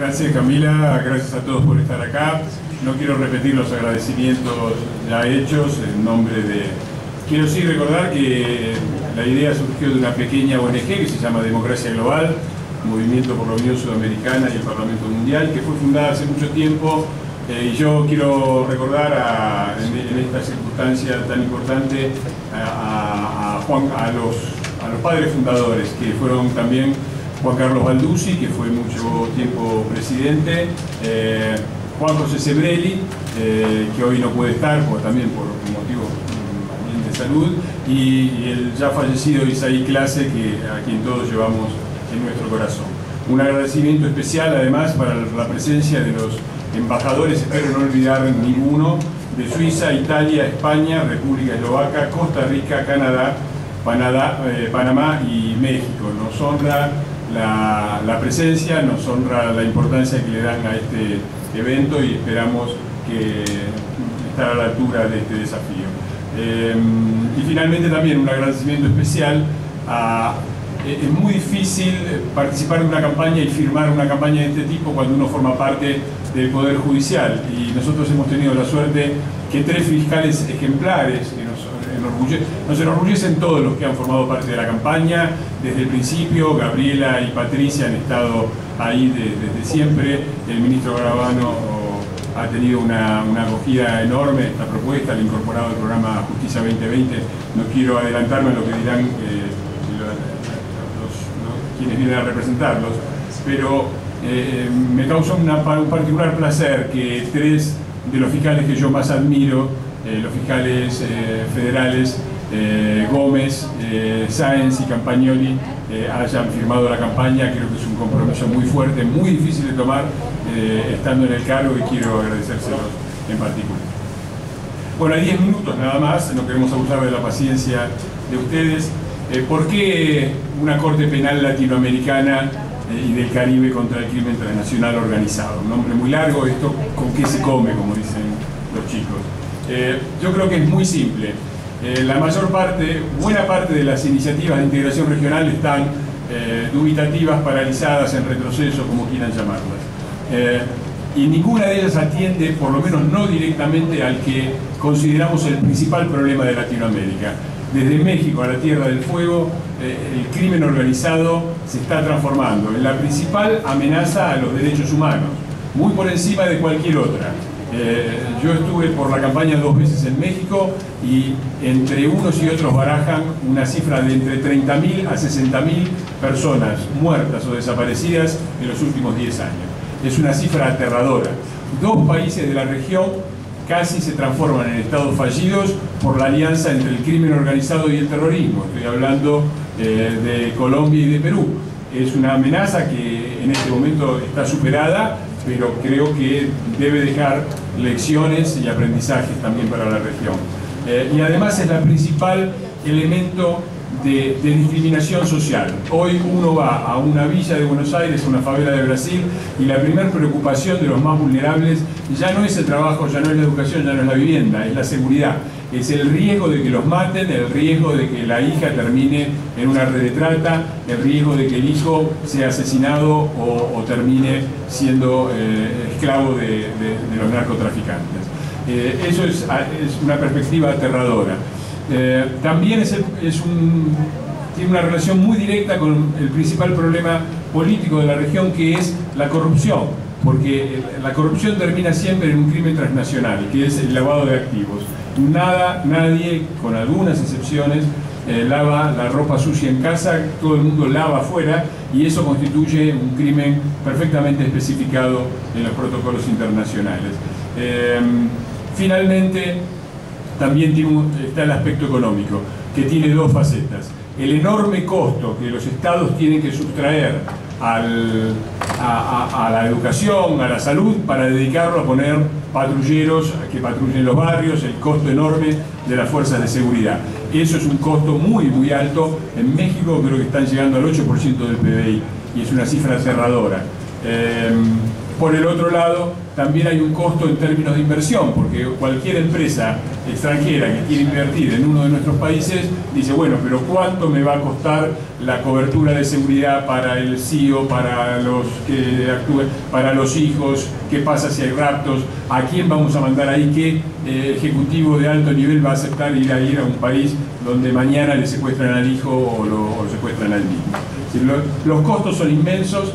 Gracias, Camila, gracias a todos por estar acá. No quiero repetir los agradecimientos ya hechos en nombre de... Quiero sí recordar que la idea surgió de una pequeña ONG que se llama Democracia Global, Movimiento por la Unión Sudamericana y el Parlamento Mundial, que fue fundada hace mucho tiempo. Y yo quiero recordar en esta circunstancia tan importante a los padres fundadores, que fueron también Juan Carlos Balducci, que fue mucho tiempo presidente, Juan José Sebrelli, que hoy no puede estar también por motivos de salud, y el ya fallecido Isaí Clase, a quien todos llevamos en nuestro corazón. Un agradecimiento especial además para la presencia de los embajadores, espero no olvidar ninguno, de Suiza, Italia, España, República Eslovaca, Costa Rica, Canadá, Panamá y México. Nos honra la presencia, nos honra la importancia que le dan a este evento y esperamos que estar a la altura de este desafío. Y finalmente también un agradecimiento especial a... Es muy difícil participar de una campaña y firmar una campaña de este tipo cuando uno forma parte del Poder Judicial, y nosotros hemos tenido la suerte que 3 fiscales ejemplares que nos enorgullecen todos los que han formado parte de la campaña desde el principio. Gabriela y Patricia han estado ahí desde siempre, el ministro Gravano ha tenido una acogida enorme esta propuesta, la incorporado al programa Justicia 2020, no quiero adelantarme a lo que dirán quienes vienen a representarlos, pero me causó un particular placer que 3 de los fiscales que yo más admiro, los fiscales federales, Gómez, Sáenz y Campagnoli, hayan firmado la campaña. Creo que es un compromiso muy fuerte, muy difícil de tomar, estando en el cargo, y quiero agradecérselos en particular. Bueno, hay 10 minutos nada más, no queremos abusar de la paciencia de ustedes. ¿Por qué una Corte Penal Latinoamericana y del Caribe contra el crimen transnacional organizado? Un nombre muy largo, esto con qué se come, como dicen los chicos. Yo creo que es muy simple. La mayor parte, buena parte de las iniciativas de integración regional están dubitativas, paralizadas, en retroceso, como quieran llamarlas. Y ninguna de ellas atiende, por lo menos no directamente, al que consideramos el principal problema de Latinoamérica. Desde México a la Tierra del Fuego, el crimen organizado se está transformando en la principal amenaza a los derechos humanos, muy por encima de cualquier otra. Yo estuve por la campaña 2 veces en México y entre unos y otros barajan una cifra de entre 30.000 a 60.000 personas muertas o desaparecidas en los últimos 10 años. Es una cifra aterradora. 2 países de la región casi se transforman en estados fallidos por la alianza entre el crimen organizado y el terrorismo. Estoy hablando de Colombia y de Perú. Es una amenaza que en este momento está superada, pero creo que debe dejar lecciones y aprendizajes también para la región. Y además es la principal elemento de discriminación social. Hoy uno va a una villa de Buenos Aires, a una favela de Brasil, y la primera preocupación de los más vulnerables ya no es el trabajo, ya no es la educación, ya no es la vivienda, es la seguridad. Es el riesgo de que los maten, el riesgo de que la hija termine en una red de trata, el riesgo de que el hijo sea asesinado o termine siendo esclavo de los narcotraficantes. Eso es una perspectiva aterradora. También tiene una relación muy directa con el principal problema político de la región, que es la corrupción, porque la corrupción termina siempre en un crimen transnacional, que es el lavado de activos. Nadie, con algunas excepciones, lava la ropa sucia en casa, todo el mundo lava afuera, y eso constituye un crimen perfectamente especificado en los protocolos internacionales. Finalmente, también está el aspecto económico, que tiene 2 facetas. El enorme costo que los estados tienen que sustraer a la educación, a la salud, para dedicarlo a poner patrulleros que patrullen los barrios, el costo enorme de las fuerzas de seguridad. Eso es un costo muy, muy alto. En México creo que están llegando al 8% del PBI, y es una cifra aterradora. Por el otro lado, también hay un costo en términos de inversión, porque cualquier empresa extranjera que quiere invertir en uno de nuestros países dice, bueno, pero ¿cuánto me va a costar la cobertura de seguridad para el CEO, para los que actúen, para los hijos? ¿Qué pasa si hay raptos? ¿A quién vamos a mandar ahí? ¿Qué ejecutivo de alto nivel va a aceptar ir a un país donde mañana le secuestran al hijo o lo secuestran al niño? Es decir, los costos son inmensos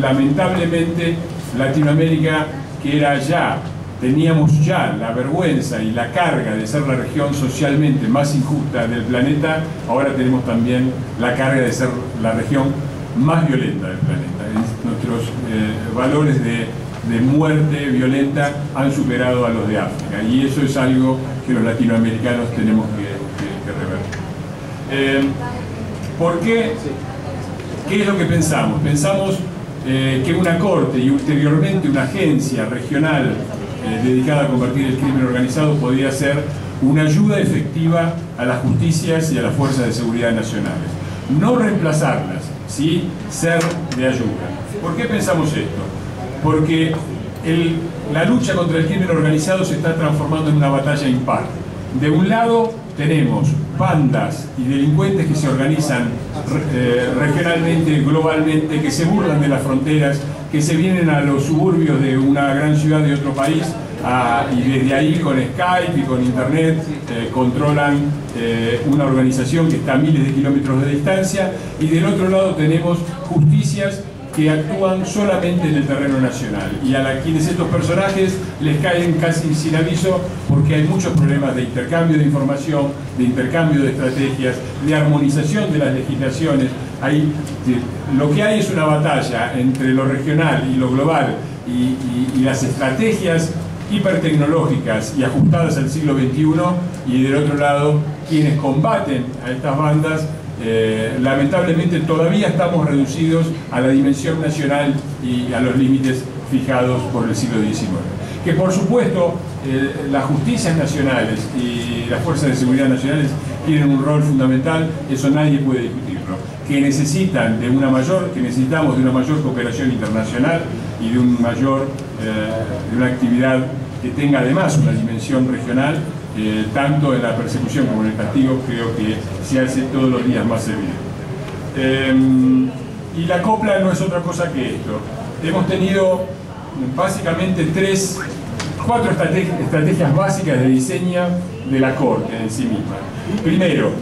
lamentablemente Latinoamérica, que era ya, teníamos ya la vergüenza y la carga de ser la región socialmente más injusta del planeta, ahora tenemos también la carga de ser la región más violenta del planeta. Nuestros valores de muerte violenta han superado a los de África, y eso es algo que los latinoamericanos tenemos que rever. ¿Por qué? ¿Qué es lo que pensamos? Pensamos que una corte y ulteriormente una agencia regional dedicada a combatir el crimen organizado podría ser una ayuda efectiva a las justicias y a las fuerzas de seguridad nacionales. No reemplazarlas, ¿sí? Ser de ayuda. ¿Por qué pensamos esto? Porque la lucha contra el crimen organizado se está transformando en una batalla impar. De un lado tenemos bandas y delincuentes que se organizan regionalmente, globalmente, que se burlan de las fronteras, que se vienen a los suburbios de una gran ciudad de otro país y desde ahí con Skype y con Internet controlan una organización que está a miles de kilómetros de distancia, y del otro lado tenemos justicias que actúan solamente en el terreno nacional y a quienes estos personajes les caen casi sin aviso, porque hay muchos problemas de intercambio de información, de intercambio de estrategias, de armonización de las legislaciones. Lo que hay es una batalla entre lo regional y lo global y las estrategias hipertecnológicas y ajustadas al siglo XXI, y del otro lado quienes combaten a estas bandas. Lamentablemente todavía estamos reducidos a la dimensión nacional y a los límites fijados por el siglo XIX, que por supuesto las justicias nacionales y las fuerzas de seguridad nacionales tienen un rol fundamental, eso nadie puede discutirlo, que necesitamos de una mayor cooperación internacional y de de una actividad que tenga además una dimensión regional. Tanto en la persecución como en el castigo, creo que se hace todos los días más evidente. Y la COPLA no es otra cosa que esto. Hemos tenido básicamente cuatro estrategias básicas de diseño de la Corte en sí misma. Primero,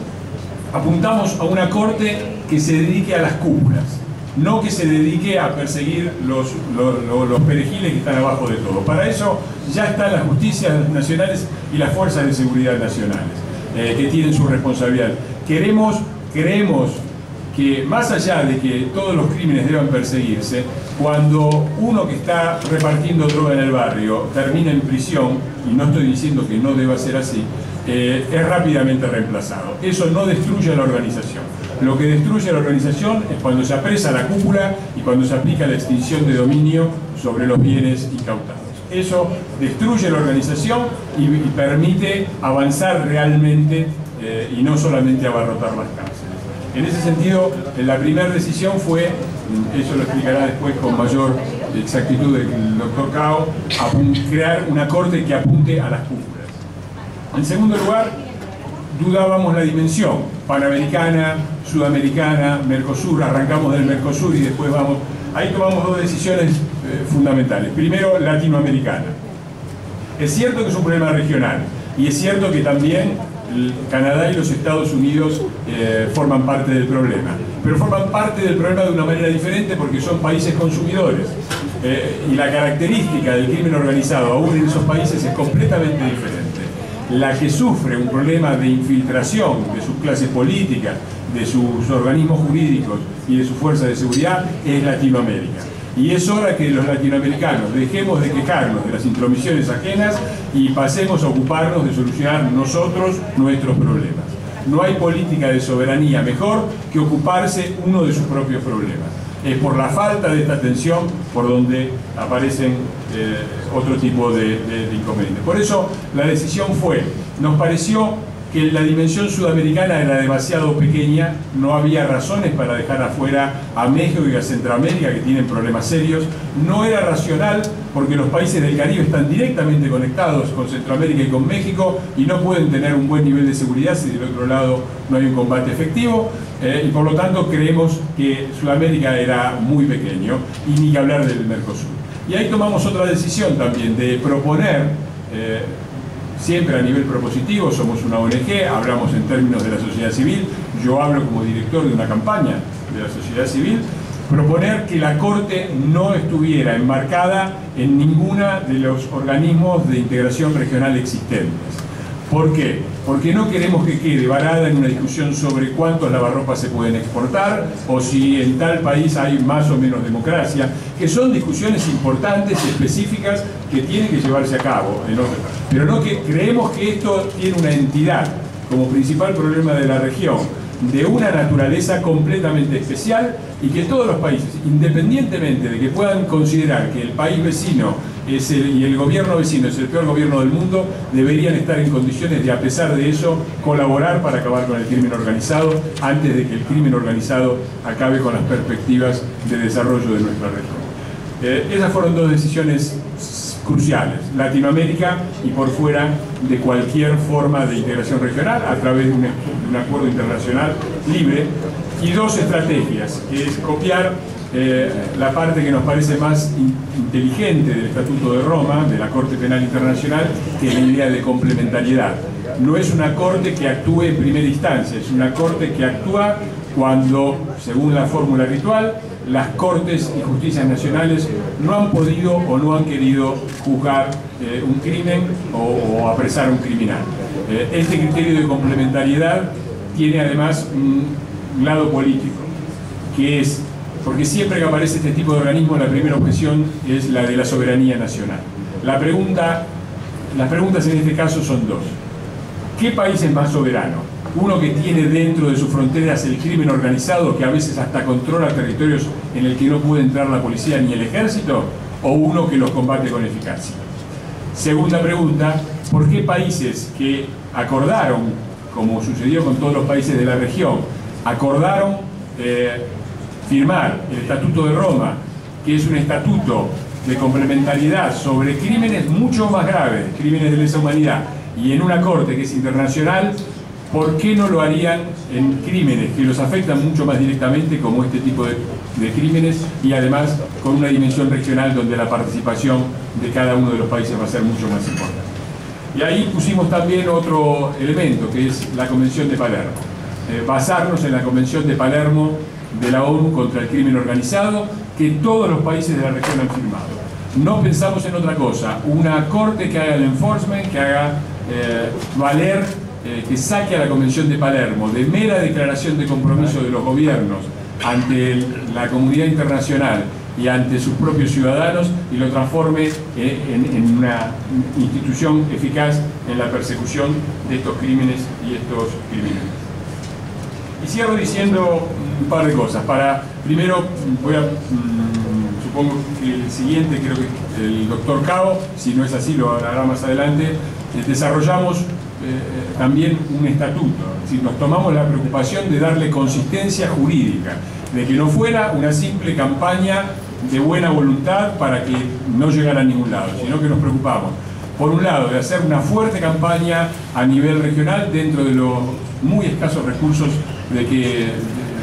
apuntamos a una Corte que se dedique a las cúpulas, no que se dedique a perseguir los perejiles que están abajo de todo. Para eso ya están las justicias nacionales y las fuerzas de seguridad nacionales, que tienen su responsabilidad. Creemos que más allá de que todos los crímenes deban perseguirse, cuando uno que está repartiendo droga en el barrio termina en prisión, y no estoy diciendo que no deba ser así, es rápidamente reemplazado. Eso no destruye a la organización. Lo que destruye a la organización es cuando se apresa la cúpula y cuando se aplica la extinción de dominio sobre los bienes incautados. Eso destruye la organización y permite avanzar realmente y no solamente abarrotar las cárceles. En ese sentido, la primera decisión fue, eso lo explicará después con mayor exactitud el doctor Cao, crear una corte que apunte a las cúpulas. En segundo lugar, dudábamos la dimensión panamericana, sudamericana, Mercosur, arrancamos del Mercosur y después vamos. Ahí tomamos dos decisiones fundamentales. Primero, latinoamericana. Es cierto que es un problema regional y es cierto que también Canadá y los Estados Unidos forman parte del problema, pero forman parte del problema de una manera diferente porque son países consumidores y la característica del crimen organizado aún en esos países es completamente diferente. La que sufre un problema de infiltración de sus clases políticas, de sus organismos jurídicos y de sus fuerzas de seguridad es Latinoamérica. Y es hora que los latinoamericanos dejemos de quejarnos de las intromisiones ajenas y pasemos a ocuparnos de solucionar nosotros nuestros problemas. No hay política de soberanía mejor que ocuparse uno de sus propios problemas. Es por la falta de esta atención por donde aparecen otro tipo de inconvenientes. Por eso la decisión fue, nos pareció que la dimensión sudamericana era demasiado pequeña, no había razones para dejar afuera a México y a Centroamérica, que tienen problemas serios. No era racional porque los países del Caribe están directamente conectados con Centroamérica y con México y no pueden tener un buen nivel de seguridad si del otro lado no hay un combate efectivo, y por lo tanto creemos que Sudamérica era muy pequeño, y ni que hablar del Mercosur. Y ahí tomamos otra decisión también de proponer, siempre a nivel propositivo, somos una ONG, hablamos en términos de la sociedad civil, yo hablo como director de una campaña de la sociedad civil, proponer que la Corte no estuviera enmarcada en ninguna de los organismos de integración regional existentes. ¿Por qué? Porque no queremos que quede varada en una discusión sobre cuántos lavarropas se pueden exportar o si en tal país hay más o menos democracia, que son discusiones importantes, específicas, que tienen que llevarse a cabo en otro país. Pero no que creemos que esto tiene una entidad como principal problema de la región, de una naturaleza completamente especial, y que todos los países, independientemente de que puedan considerar que el país vecino es y el gobierno vecino es el peor gobierno del mundo, deberían estar en condiciones de, a pesar de eso, colaborar para acabar con el crimen organizado antes de que el crimen organizado acabe con las perspectivas de desarrollo de nuestra región. Esas fueron dos decisiones cruciales: Latinoamérica y por fuera de cualquier forma de integración regional a través de un acuerdo internacional libre, y dos estrategias, que es copiar la parte que nos parece más inteligente del Estatuto de Roma, de la Corte Penal Internacional, que es la idea de complementariedad. No es una corte que actúe en primera instancia, es una corte que actúa cuando, según la fórmula ritual, las cortes y justicias nacionales no han podido o no han querido juzgar un crimen o apresar a un criminal. Este criterio de complementariedad tiene además un lado político, que es, porque siempre que aparece este tipo de organismo la primera objeción es la de la soberanía nacional. Las preguntas en este caso son dos: ¿qué país es más soberano? Uno que tiene dentro de sus fronteras el crimen organizado, que a veces hasta controla territorios en el que no puede entrar la policía ni el ejército, o uno que los combate con eficacia. Segunda pregunta: ¿por qué países que acordaron, como sucedió con todos los países de la región, acordaron firmar el Estatuto de Roma, que es un estatuto de complementariedad sobre crímenes mucho más graves, crímenes de lesa humanidad, y en una corte que es internacional, por qué no lo harían en crímenes que los afectan mucho más directamente, como este tipo de crímenes, y además con una dimensión regional donde la participación de cada uno de los países va a ser mucho más importante? Y ahí pusimos también otro elemento, que es la Convención de Palermo, basarnos en la Convención de Palermo de la ONU contra el crimen organizado, que todos los países de la región han firmado. No pensamos en otra cosa: una corte que haga el enforcement, que haga valer, que saque a la Convención de Palermo de mera declaración de compromiso de los gobiernos ante la comunidad internacional y ante sus propios ciudadanos, y lo transforme en una institución eficaz en la persecución de estos crímenes y estos criminales. Y cierro diciendo un par de cosas. Primero, voy a... supongo que el siguiente, creo que el doctor Cao, si no es así lo hará más adelante, desarrollamos también un estatuto. Es decir, nos tomamos la preocupación de darle consistencia jurídica, de que no fuera una simple campaña de buena voluntad para que no llegara a ningún lado, sino que nos preocupamos, por un lado, de hacer una fuerte campaña a nivel regional dentro de los muy escasos recursos de que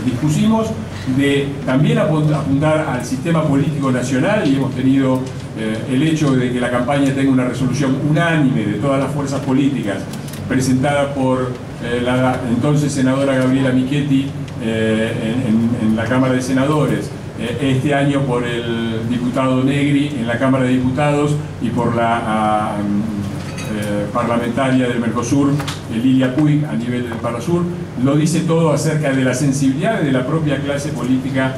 dispusimos, de también apuntar al sistema político nacional, y hemos tenido el hecho de que la campaña tenga una resolución unánime de todas las fuerzas políticas, presentada por la entonces senadora Gabriela Michetti en la Cámara de Senadores, este año por el diputado Negri en la Cámara de Diputados, y por la parlamentaria del Mercosur, Lilia Puig, a nivel del Parasur, lo dice todo acerca de la sensibilidad de la propia clase política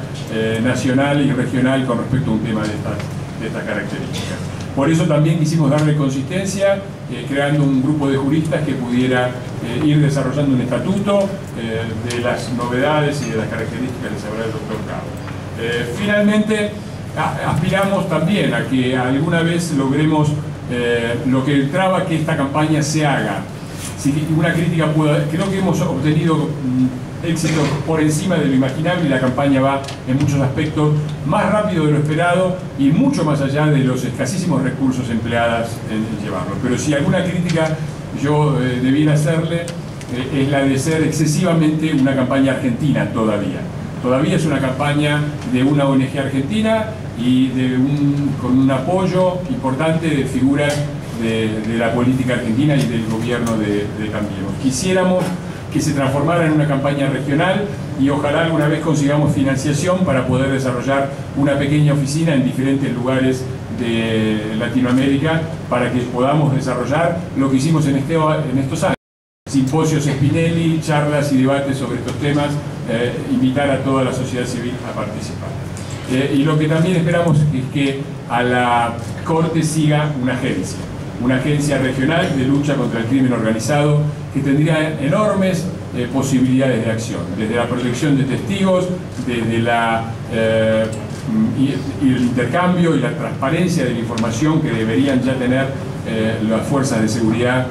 nacional y regional con respecto a un tema de estas características. Por eso también quisimos darle consistencia, creando un grupo de juristas que pudiera ir desarrollando un estatuto de las novedades y de las características que se habrá el doctor Cao. Finalmente, aspiramos también a que alguna vez logremos lo que traba que esta campaña se haga sin ninguna crítica pueda. Creo que hemos obtenido éxito por encima de lo imaginable y la campaña va en muchos aspectos más rápido de lo esperado y mucho más allá de los escasísimos recursos empleados en llevarlo. Pero si alguna crítica yo debiera hacerle, es la de ser excesivamente una campaña argentina todavía. Todavía es una campaña de una ONG argentina y de con un apoyo importante de figuras de la política argentina y del gobierno de Cambiemos. Quisiéramos que se transformara en una campaña regional y ojalá alguna vez consigamos financiación para poder desarrollar una pequeña oficina en diferentes lugares de Latinoamérica para que podamos desarrollar lo que hicimos en estos años. Simposios Spinelli, charlas y debates sobre estos temas, invitar a toda la sociedad civil a participar. Y lo que también esperamos es que a la Corte siga una agencia regional de lucha contra el crimen organizado que tendría enormes posibilidades de acción, desde la protección de testigos, desde el intercambio y la transparencia de la información que deberían ya tener las fuerzas de seguridad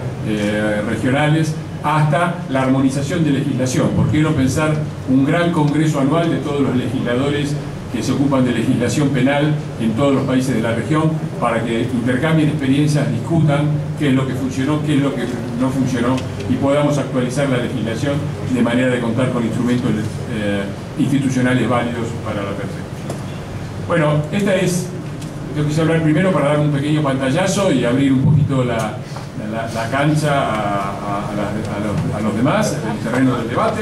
regionales, hasta la armonización de legislación. ¿Por qué no pensar un gran congreso anual de todos los legisladores que se ocupan de legislación penal en todos los países de la región para que intercambien experiencias, discutan qué es lo que funcionó, qué es lo que no funcionó y podamos actualizar la legislación de manera de contar con instrumentos institucionales válidos para la persecución? Bueno, esta es, yo quise hablar primero para dar un pequeño pantallazo y abrir un poquito la cancha a los demás, el terreno del debate.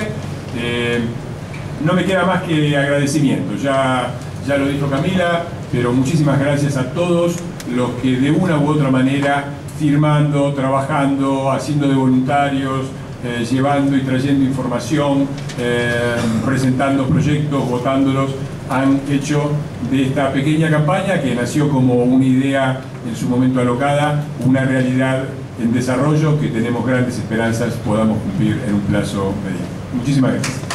No me queda más que agradecimiento, ya lo dijo Camila, pero muchísimas gracias a todos los que de una u otra manera, firmando, trabajando, haciendo de voluntarios, llevando y trayendo información, presentando proyectos, votándolos, han hecho de esta pequeña campaña, que nació como una idea en su momento alocada, una realidad en desarrollo que tenemos grandes esperanzas podamos cumplir en un plazo mediano. Muchísimas gracias.